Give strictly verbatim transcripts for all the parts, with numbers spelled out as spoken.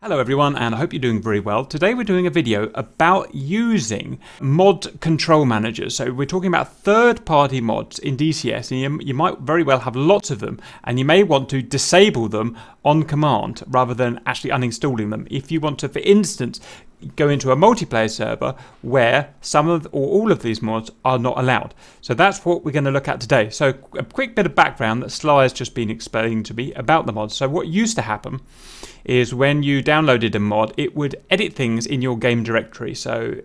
Hello everyone, and I hope you're doing very well. Today we're doing a video about using mod control managers. So we're talking about third-party mods in D C S, and you, you might very well have lots of them, and you may want to disable them on command rather than actually uninstalling them. If you want to, for instance, go into a multiplayer server where some of or all of these mods are not allowed. So that's what we're going to look at today. So a quick bit of background that Sly has just been explaining to me about the mods. So what used to happen is when you downloaded a mod, it would edit things in your game directory. So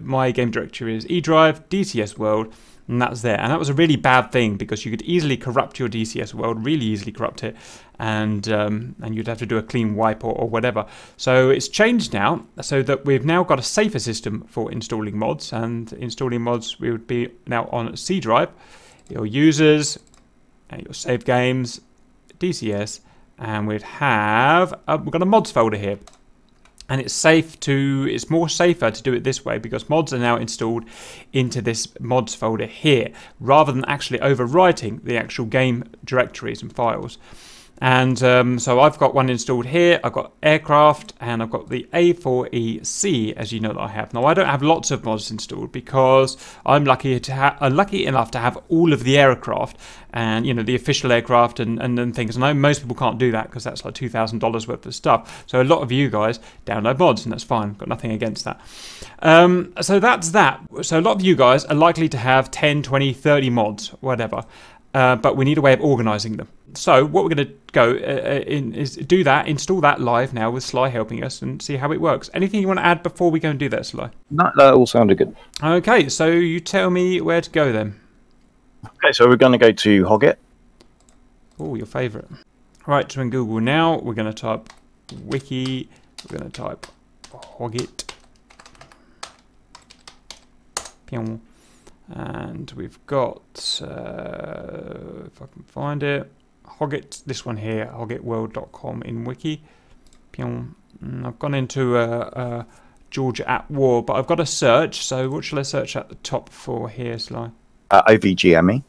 my game directory is E drive, D C S World, and that's there. And that was a really bad thing because you could easily corrupt your D C S World, really easily corrupt it, and um, and you'd have to do a clean wipe or, or whatever. So it's changed now so that we've now got a safer system for installing mods. And installing mods, we would be now on C drive, your users, and your save games, D C S, and we'd have, uh, we've got a mods folder here. And it's safe to, it's more safer to do it this way because mods are now installed into this mods folder here, rather than actually overwriting the actual game directories and files. And um, so I've got one installed here. I've got aircraft, and I've got the A four E C, as you know that I have. Now I don't have lots of mods installed because I'm lucky to ha I'm lucky enough to have all of the aircraft, and you know the official aircraft and and, and things. And I know most people can't do that because that's like two thousand dollars worth of stuff. So a lot of you guys download mods, and that's fine. I've got nothing against that. Um, so that's that. So a lot of you guys are likely to have ten, twenty, thirty mods, whatever. Uh, but we need a way of organising them. So what we're going to go uh, in is do that, install that live now with Sly helping us, and see how it works. Anything you want to add before we go and do that, Sly? No, that all sounded good. Okay, so you tell me where to go then. Okay, so we're going to go to Hoggit. Oh, your favourite. Right, so in Google now, we're going to type wiki, we're going to type Hoggit. Pyong. And we've got, uh, if I can find it, Hoggit, this one here, hoggit world dot com in wiki. I've gone into uh, uh, Georgia at War, but I've got a search, so what shall I search at the top for here, Sly? Uh, O V G M E.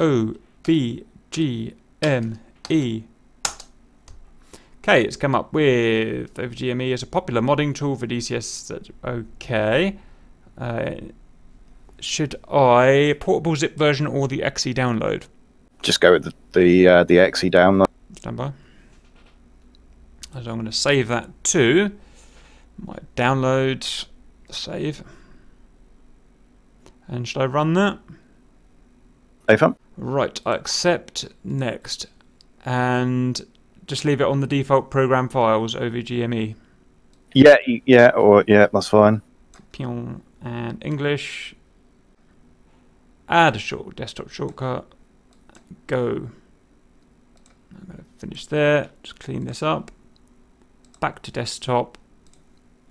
O V G M E. Okay, it's come up with O V G M E as a popular modding tool for D C S. Okay. Uh, Should I portable zip version or the X E download? Just go with the the, uh, the X E download. Stand by. So I'm going to save that to my download, save, and should I run that? Over. Right. I accept, next, and just leave it on the default program files O V G M E. Yeah, yeah, or yeah, that's fine. And English. Add a short desktop shortcut. Go. I'm going to finish there. Just clean this up. Back to desktop.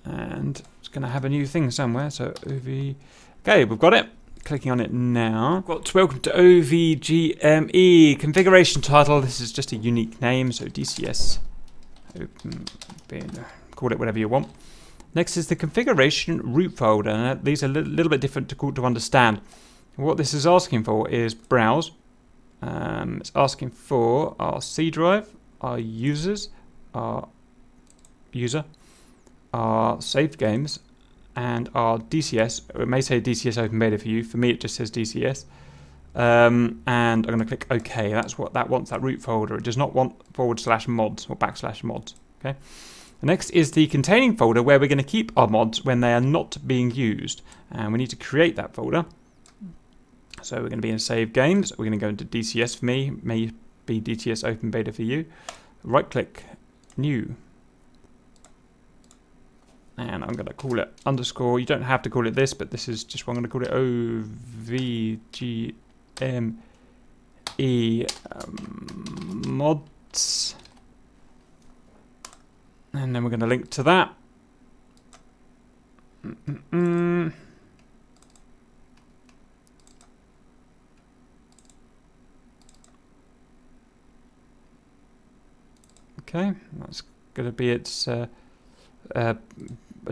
And it's going to have a new thing somewhere. So O V. Okay, we've got it. Clicking on it now. Got welcome to O V G M E. Configuration title. This is just a unique name. So D C S. Open bin. Call it whatever you want. Next is the configuration root folder. And these are a little bit different to, to understand. What this is asking for is browse. Um, it's asking for our C drive, our users, our user, our saved games, and our D C S. It may say D C S open beta for you. For me, it just says D C S. Um, and I'm going to click OK. That's what that wants, that root folder. It does not want forward slash mods or backslash mods. Okay. The next is the containing folder where we're going to keep our mods when they are not being used. And we need to create that folder. So we're going to be in Save Games. We're going to go into D C S for me. May be D C S Open Beta for you. Right click, New. And I'm going to call it underscore. You don't have to call it this, but this is just what I'm going to call it. O V G M E um, mods. And then we're going to link to that. Mm-mm-mm. Okay, that's going to be its uh, uh,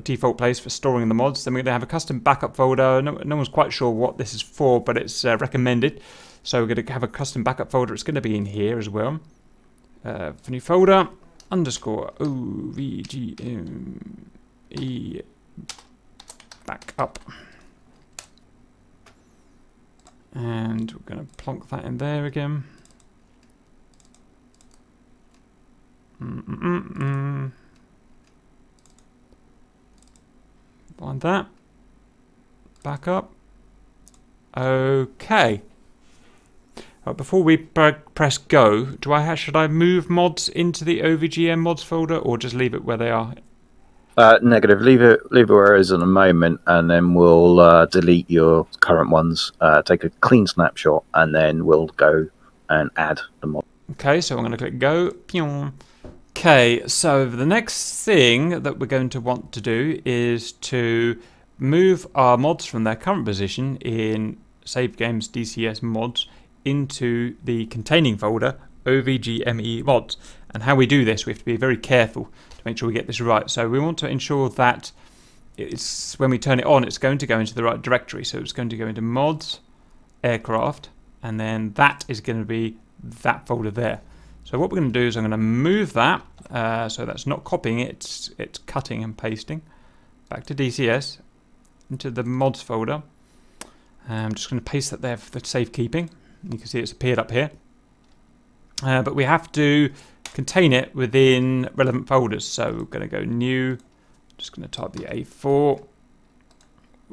default place for storing the mods. Then we're going to have a custom backup folder. No, no one's quite sure what this is for, but it's uh, recommended. So we're going to have a custom backup folder. It's going to be in here as well. Uh, for new folder, underscore O V G M E back up. And we're going to plonk that in there again. Mm -mm -mm. Find that. Back up. Okay. Right, before we press go, do I have, should I move mods into the O V G M mods folder or just leave it where they are? Uh, negative. Leave it. Leave it where it is in a moment, and then we'll uh, delete your current ones. Uh, take a clean snapshot, and then we'll go and add the mod. Okay, so I'm going to click go. Okay, so the next thing that we're going to want to do is to move our mods from their current position in Save Games D C S Mods into the containing folder O V G M E Mods. And how we do this, we have to be very careful to make sure we get this right. So we want to ensure that it's when we turn it on, it's going to go into the right directory. So it's going to go into mods, aircraft, and then that is going to be that folder there. So what we're going to do is I'm going to move that. Uh, so that's not copying it, it's, it's cutting and pasting back to D C S into the mods folder. And I'm just going to paste that there for the safekeeping. You can see it's appeared up here. Uh, but we have to contain it within relevant folders. So we're going to go new. Just going to type the A four.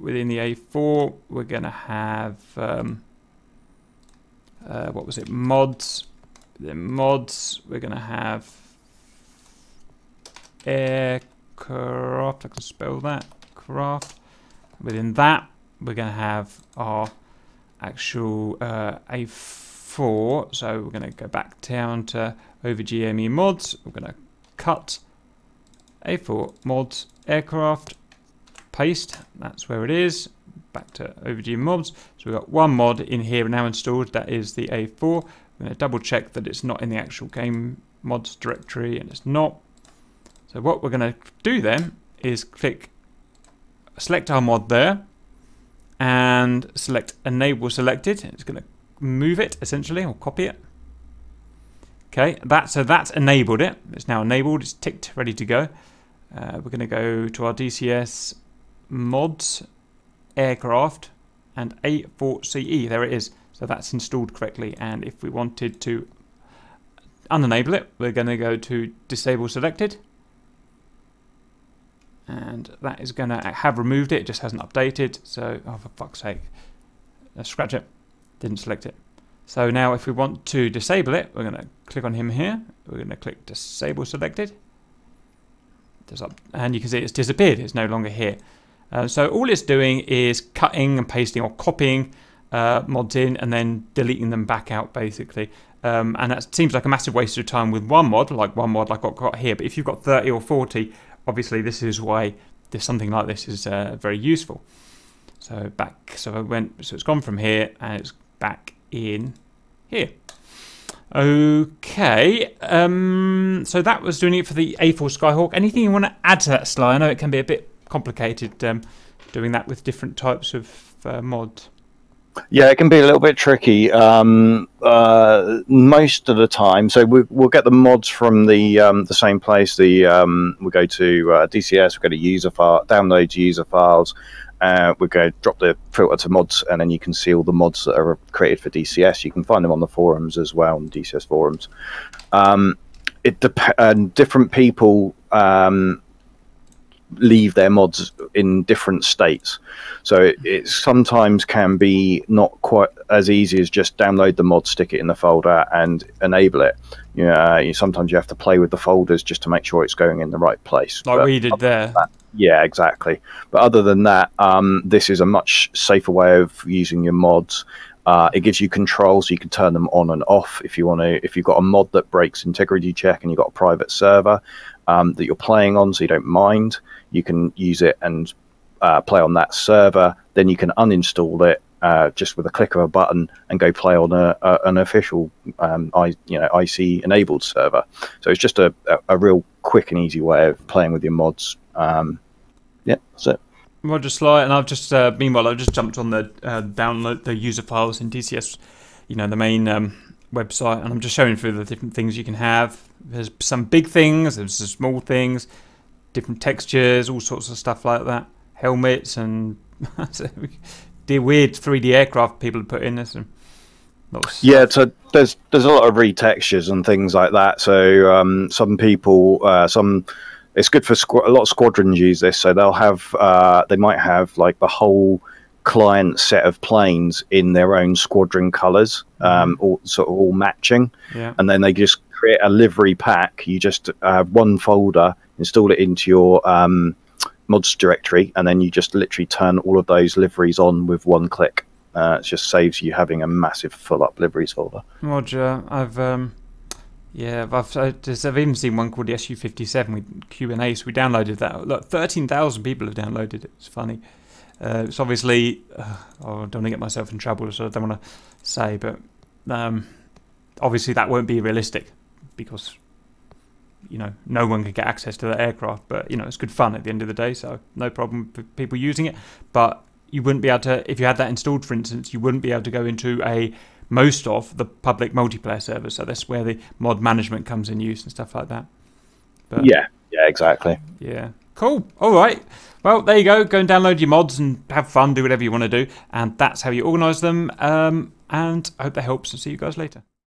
Within the A four, we're going to have um, uh, what was it? Mods. Then mods. We're going to have aircraft. I can spell that. Craft. Within that, we're going to have our actual uh, A four. So we're going to go back down to O V G M E mods. We're going to cut A four mods aircraft, paste. That's where it is. Back to O V G M E mods. So we've got one mod in here now installed. That is the A four. We're going to double check that it's not in the actual game mods directory, and it's not. So what we're going to do then is click select our mod there and select enable selected. It's going to move it essentially or copy it. Okay, that, so that's enabled it. It's now enabled, it's ticked, ready to go. Uh, we're going to go to our D C S mods, aircraft, and A four C E. There it is. So that's installed correctly. And if we wanted to unenable it, we're going to go to disable selected. And that is going to have removed it. It just hasn't updated. So, oh, for fuck's sake. Let's scratch it. Didn't select it. So now if we want to disable it, we're going to click on him here. We're going to click disable selected. And you can see it's disappeared. It's no longer here. Uh, so all it's doing is cutting and pasting or copying uh, mods in and then deleting them back out basically. Um, and that seems like a massive waste of time with one mod, like one mod like I've got here. But if you've got thirty or forty, obviously this is why this, something like this is uh, very useful. So back, so I went, so it's gone from here and it's back in here. Okay, um, so that was doing it for the A four Skyhawk. Anything you want to add to that, Sly? I know it can be a bit complicated um, doing that with different types of uh, mods. Yeah, it can be a little bit tricky um, uh, most of the time. So we, we'll get the mods from the um, the same place. The um, we we'll go to uh, D C S, we we'll go to user file, download user files. Uh, we go drop the filter to mods, and then you can see all the mods that are created for D C S. You can find them on the forums as well, on the D C S forums. Um, it dep uh, different people um, leave their mods in different states, so it, it sometimes can be not quite as easy as just download the mod, stick it in the folder, and enable it. You know, uh, you, sometimes you have to play with the folders just to make sure it's going in the right place. Like but we did there. Yeah, exactly. But other than that, um, this is a much safer way of using your mods. Uh, it gives you control, so you can turn them on and off if you want to. If you've got a mod that breaks integrity check and you've got a private server um, that you're playing on, so you don't mind, you can use it and uh, play on that server. Then you can uninstall it uh, just with a click of a button and go play on a, a, an official, um, I, you know, I C enabled server. So it's just a, a, a real quick and easy way of playing with your mods. Um, yeah, that's it. Roger, Sly, and I've just uh, meanwhile I've just jumped on the uh, download the user files in D C S, you know, the main um, website, and I'm just showing through the different things you can have. There's some big things, there's some small things, different textures, all sorts of stuff like that. Helmets and the weird three D aircraft people put in this. And yeah, so there's there's a lot of retextures and things like that. So um, some people, uh, some it's good for squ a lot of squadrons use this. So they'll have uh, they might have like the whole client set of planes in their own squadron colours, um, all sort of all matching, yeah. And then they just create a livery pack. You just uh, one folder, install it into your um, mods directory, and then you just literally turn all of those liveries on with one click. Uh, it just saves you having a massive full-up liveries folder. Roger, I've um, yeah, I've, I've even seen one called the S U fifty-seven with Q and A. So we downloaded that. Look, thirteen thousand people have downloaded it. It's funny. Uh, it's obviously, uh, I don't want to get myself in trouble, so I don't want to say, but um, obviously that won't be realistic because, you know, no one can get access to that aircraft, but, you know, it's good fun at the end of the day, so no problem for people using it. But you wouldn't be able to, if you had that installed, for instance, you wouldn't be able to go into a most of the public multiplayer server, so that's where the mod management comes in use and stuff like that. But, yeah, yeah, exactly. Yeah. Cool. All right. Well, there you go. Go and download your mods and have fun. Do whatever you want to do. And that's how you organise them. Um, and I hope that helps. And see you guys later.